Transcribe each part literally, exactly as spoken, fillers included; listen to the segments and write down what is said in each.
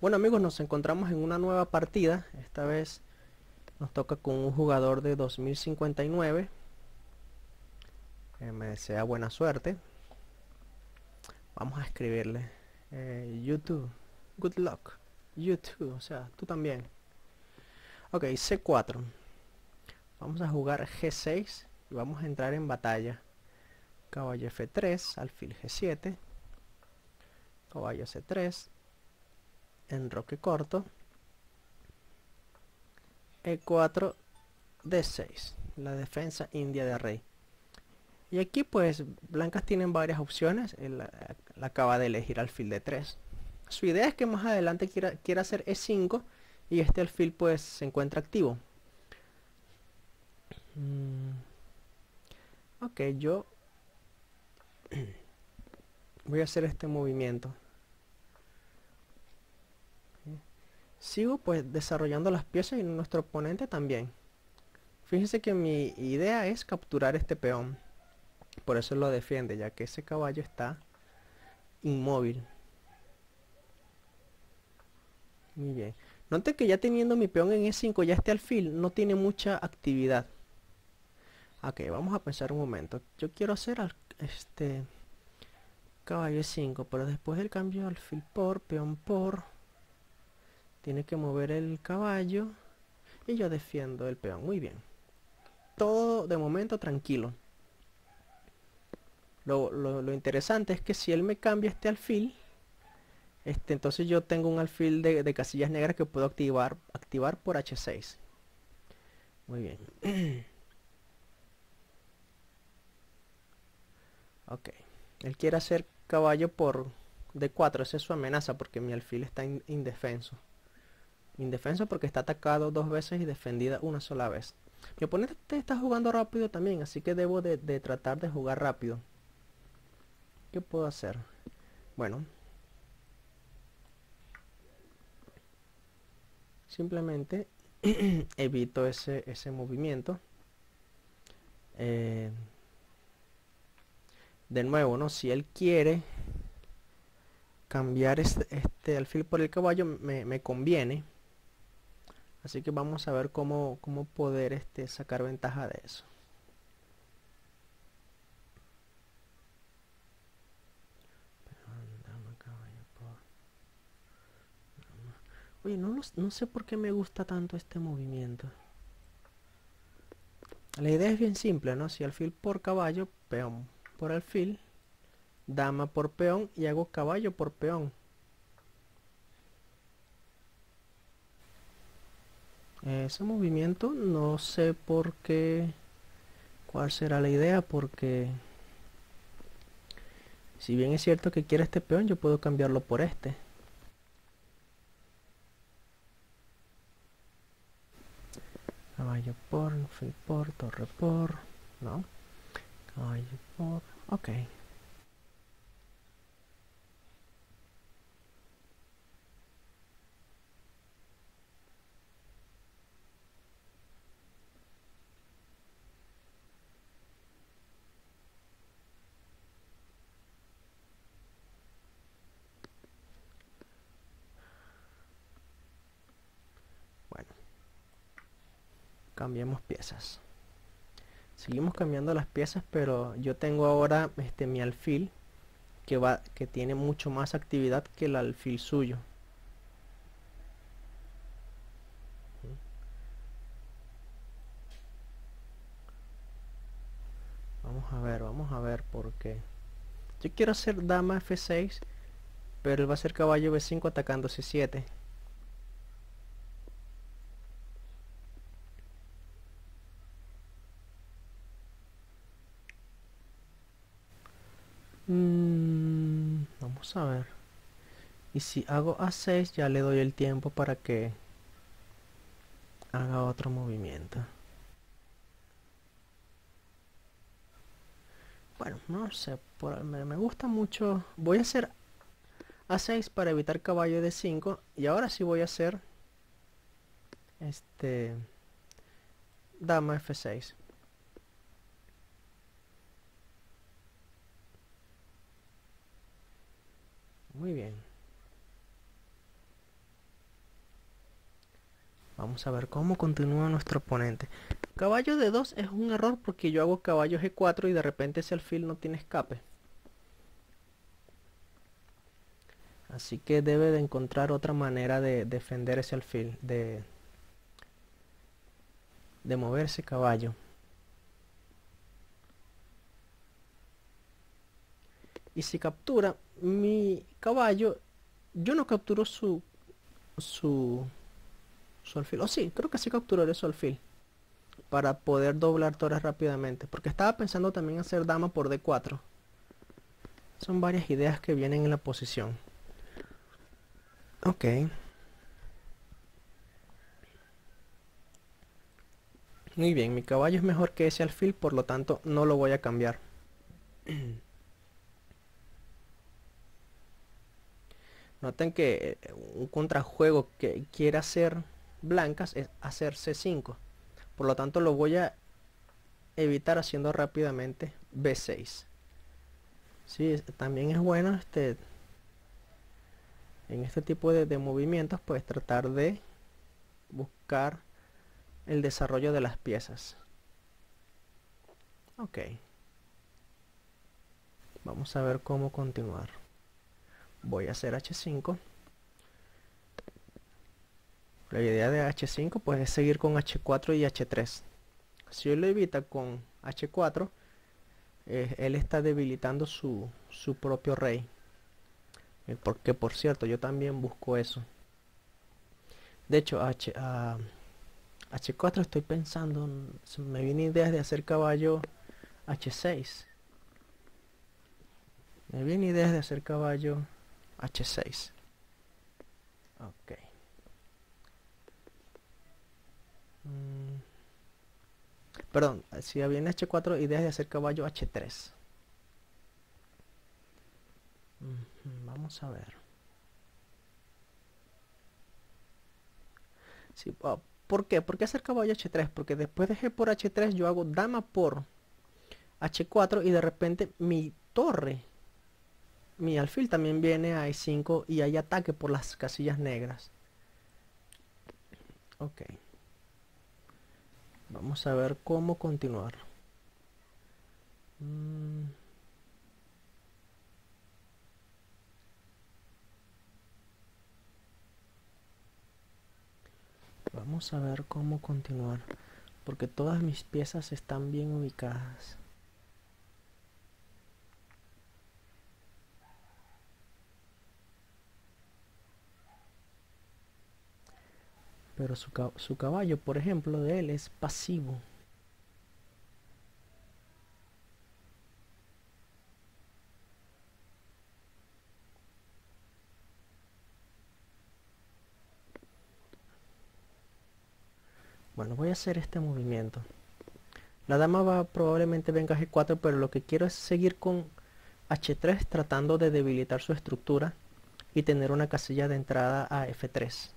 Bueno amigos, nos encontramos en una nueva partida. Esta vez nos toca con un jugador de dos mil cincuenta y nueve. eh, Me desea buena suerte. Vamos a escribirle eh, YouTube, good luck YouTube, o sea, tú también. Ok, C cuatro. Vamos a jugar G seis y vamos a entrar en batalla. Caballo F tres, alfil G siete, caballo C tres, enroque corto, E cuatro, D seis, la defensa india de rey. Y aquí pues blancas tienen varias opciones. Él acaba de elegir alfil D tres. Su idea es que más adelante quiera, quiera hacer E cinco y este alfil pues se encuentra activo. mm. Ok, yo voy a hacer este movimiento. Sigo pues desarrollando las piezas y nuestro oponente también. Fíjense que mi idea es capturar este peón. Por eso lo defiende, ya que ese caballo está inmóvil. Muy bien. Note que ya teniendo mi peón en E cinco, ya este alfil no tiene mucha actividad. Ok, vamos a pensar un momento. Yo quiero hacer al, este caballo E cinco, pero después del cambio de alfil por, peón por... Tiene que mover el caballo y yo defiendo el peón. Muy bien. Todo de momento tranquilo. Lo, lo, lo interesante es que si él me cambia este alfil, este, entonces yo tengo un alfil de, de casillas negras que puedo activar, activar por H seis. Muy bien. Ok. Él quiere hacer caballo por D cuatro. Esa es su amenaza porque mi alfil está in, indefenso. Indefenso porque está atacado dos veces y defendida una sola vez. Mi oponente está jugando rápido también, así que debo de, de tratar de jugar rápido. ¿Qué puedo hacer? Bueno, simplemente evito ese, ese movimiento. Eh, de nuevo, ¿no? Si él quiere cambiar este, este alfil por el caballo, me, me conviene. Así que vamos a ver cómo, cómo poder este, sacar ventaja de eso. Oye, no, los, no sé por qué me gusta tanto este movimiento. La idea es bien simple, ¿no? Si alfil por caballo, peón por alfil, dama por peón y hago caballo por peón. Ese movimiento no sé por qué, cuál será la idea, porque si bien es cierto que quiere este peón, yo puedo cambiarlo por este. Caballo por, alfil por, torre por, no, caballo por, ok. Cambiamos piezas. Seguimos cambiando las piezas, pero yo tengo ahora este mi alfil que va que tiene mucho más actividad que el alfil suyo. Vamos a ver, vamos a ver por qué. Yo quiero hacer dama F seis, pero él va a hacer caballo B cinco atacando C siete. Vamos a ver. Y si hago A seis, ya le doy el tiempo para que haga otro movimiento. Bueno, no sé, por, me, me gusta mucho. Voy a hacer A seis para evitar caballo D cinco. Y ahora sí voy a hacer este dama F seis. Muy bien. Vamos a ver cómo continúa nuestro oponente. Caballo D dos es un error porque yo hago caballo G cuatro y de repente ese alfil no tiene escape. Así que debe de encontrar otra manera de defender ese alfil, de, de mover ese caballo. Y si captura mi caballo, yo no capturo su, su, su alfil. O oh, sí, creo que sí capturaré su alfil para poder doblar torres rápidamente. Porque estaba pensando también hacer dama por D cuatro. Son varias ideas que vienen en la posición. Ok. Muy bien, mi caballo es mejor que ese alfil, por lo tanto no lo voy a cambiar. Noten que un contrajuego que quiera hacer blancas es hacer C cinco. Por lo tanto lo voy a evitar haciendo rápidamente B seis. Sí, también es bueno este... en este tipo de, de movimientos, pues tratar de buscar el desarrollo de las piezas. Ok. Vamos a ver cómo continuar. Voy a hacer H cinco. La idea de H cinco pues es seguir con H cuatro y H tres. Si él lo evita con H cuatro, eh, él está debilitando su, su propio rey. Porque, por cierto, yo también busco eso. De hecho, H, uh, H cuatro estoy pensando, me vienen ideas de hacer caballo H seis. Me vienen ideas de hacer caballo H seis. Ok. Mm. Perdón, si viene H cuatro, ideas de hacer caballo H tres. Vamos a ver. Sí, oh, ¿por qué? ¿Por qué hacer caballo H tres? Porque después de G por H tres yo hago dama por H cuatro y de repente mi torre, mi alfil también viene a E cinco y hay ataque por las casillas negras. Ok. Vamos a ver cómo continuar. Mm. Vamos a ver cómo continuar, porque todas mis piezas están bien ubicadas. Pero su, su caballo, por ejemplo, de él es pasivo. Bueno, voy a hacer este movimiento. La dama va probablemente venga a G cuatro, pero lo que quiero es seguir con H tres tratando de debilitar su estructura y tener una casilla de entrada a F tres.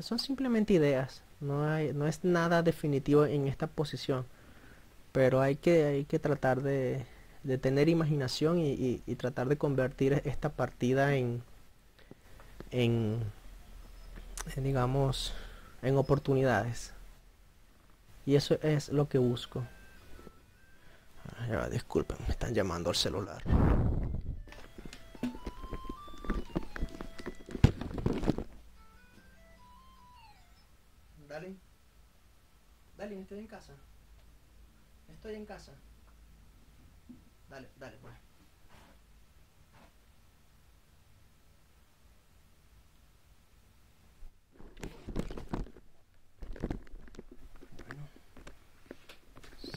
Son simplemente ideas, no, hay, no es nada definitivo en esta posición, pero hay que, hay que tratar de, de tener imaginación y, y, y tratar de convertir esta partida en, en, en digamos... en oportunidades, y eso es lo que busco. Ah, ya, disculpen, me están llamando al celular. Dale, dale, estoy en casa, estoy en casa. Dale, dale, pues.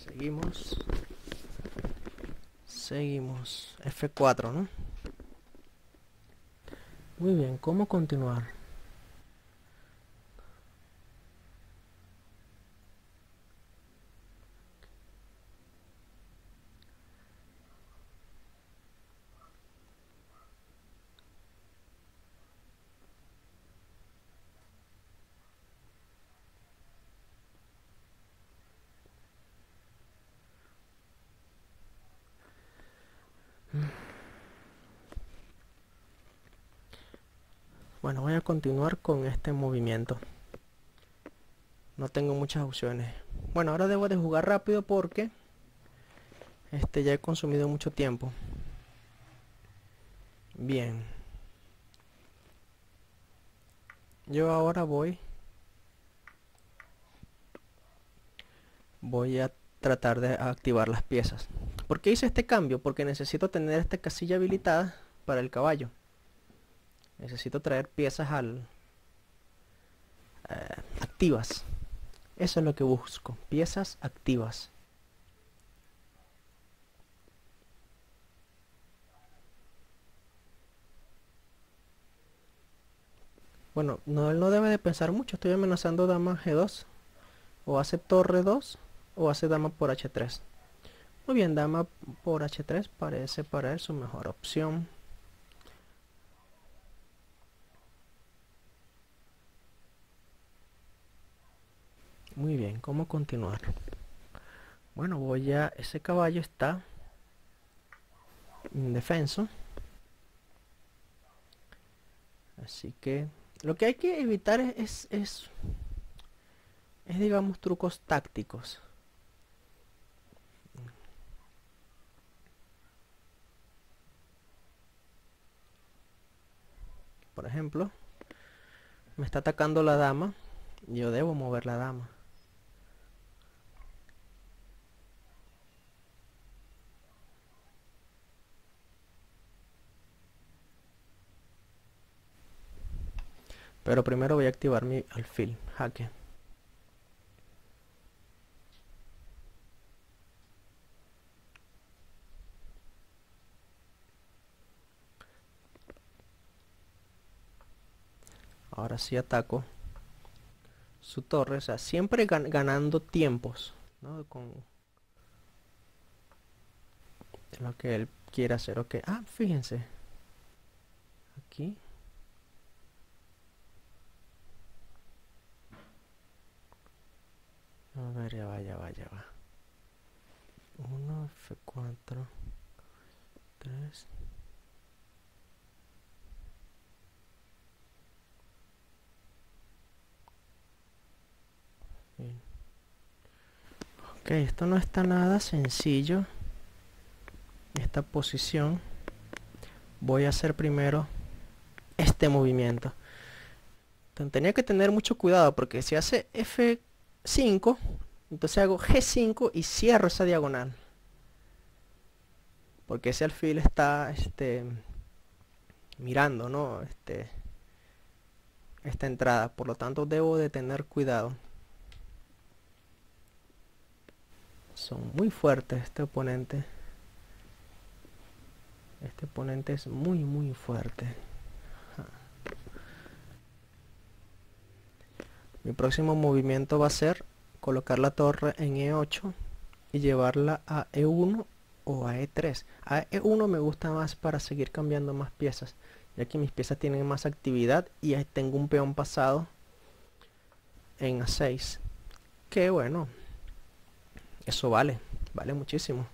Seguimos, seguimos, F cuatro, ¿no? Muy bien, ¿cómo continuar? Bueno, voy a continuar con este movimiento. no tengo muchas opciones. Bueno, ahora debo de jugar rápido porque este ya he consumido mucho tiempo. Bien. Yo ahora voy voy a tratar de activar las piezas. ¿Por qué hice este cambio? Porque necesito tener esta casilla habilitada para el caballo. Necesito traer piezas al eh, activas. Eso es lo que busco, piezas activas. Bueno, no, él no debe de pensar mucho. Estoy amenazando dama G dos. O hace torre dos o hace dama por H tres. Muy bien, dama por H tres parece para él su mejor opción. Muy bien, ¿cómo continuar? Bueno, voy a... ese caballo está indefenso. Así que lo que hay que evitar es, es, es, es digamos, trucos tácticos. Por ejemplo, me está atacando la dama. Yo debo mover la dama. Pero primero voy a activar mi alfil, jaque. Ahora sí ataco su torre, o sea, siempre gan ganando tiempos, ¿no? Con lo que él quiera hacer, ok. Ah, fíjense. Aquí. A ver, ya va, ya va, ya va. uno, F cuatro, tres. Bien. Ok, esto no está nada sencillo. Esta posición. Voy a hacer primero este movimiento. Entonces, tenía que tener mucho cuidado porque si hace F cinco, entonces hago G cinco y cierro esa diagonal porque ese alfil está este mirando, ¿no? este esta entrada, por lo tanto debo de tener cuidado. Son muy fuertes. Este oponente este oponente es muy muy fuerte. Mi próximo movimiento va a ser colocar la torre en E ocho y llevarla a E uno o a E tres. A E uno me gusta más para seguir cambiando más piezas, ya que mis piezas tienen más actividad y ahí tengo un peón pasado en A seis. Que bueno, eso vale, vale muchísimo.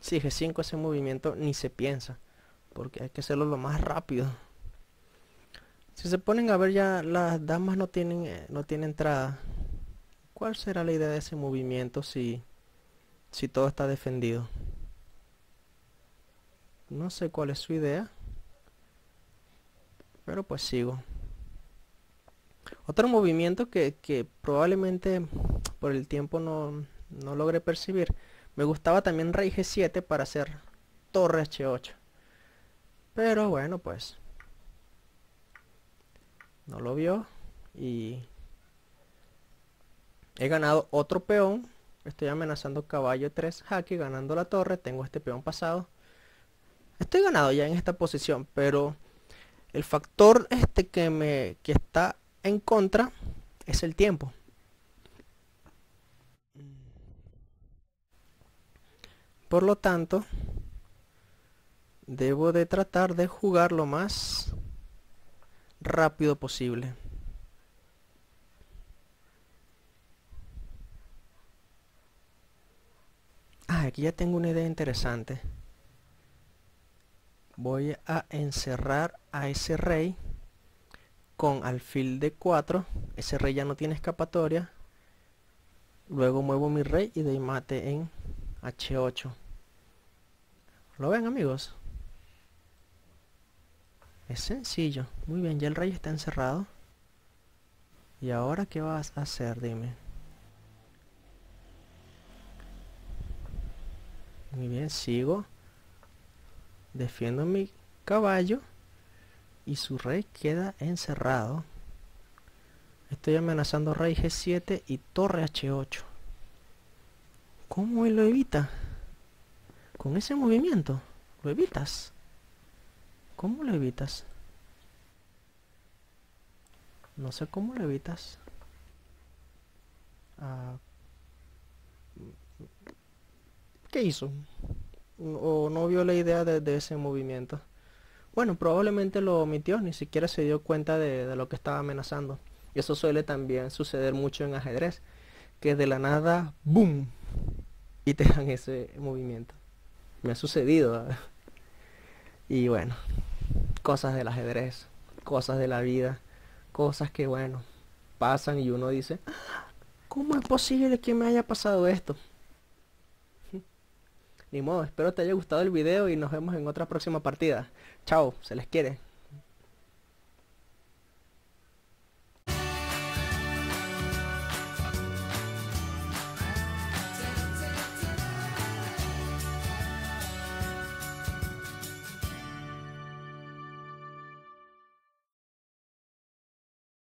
Si G cinco, ese movimiento ni se piensa, porque hay que hacerlo lo más rápido. Si se ponen a ver, ya las damas no tienen eh, no tienen entrada. ¿Cuál será la idea de ese movimiento si si todo está defendido? No sé cuál es su idea, pero pues sigo. Otro movimiento que, que probablemente por el tiempo no, no logré percibir. Me gustaba también rey G siete para hacer torre H ocho. Pero bueno, pues no lo vio y he ganado otro peón. Estoy amenazando caballo tres, jaque, ganando la torre. Tengo este peón pasado. Estoy ganado ya en esta posición, pero el factor este que me que está en contra es el tiempo. Por lo tanto, debo de tratar de jugar lo más rápido posible. Ah, aquí ya tengo una idea interesante. Voy a encerrar a ese rey con alfil de cuatro. Ese rey ya no tiene escapatoria. Luego muevo mi rey y doy mate en hache ocho. ¿Lo ven, amigos? Es sencillo. Muy bien, ya el rey está encerrado. ¿Y ahora qué vas a hacer? Dime. Muy bien, sigo. Defiendo mi caballo. Y su rey queda encerrado. Estoy amenazando rey ge siete y torre hache ocho. ¿Cómo él lo evita? Con ese movimiento. ¿Lo evitas? ¿Cómo lo evitas? No sé cómo lo evitas. Ah, ¿qué hizo? O no vio la idea de, de ese movimiento. Bueno, probablemente lo omitió, ni siquiera se dio cuenta de, de lo que estaba amenazando. Y eso suele también suceder mucho en ajedrez, que de la nada, ¡boom!, y te dan ese movimiento. Me ha sucedido. Y bueno, cosas del ajedrez, cosas de la vida, cosas que, bueno, pasan y uno dice, ¿cómo es posible que me haya pasado esto? Ni modo, espero te haya gustado el video y nos vemos en otra próxima partida. Chao, se les quiere.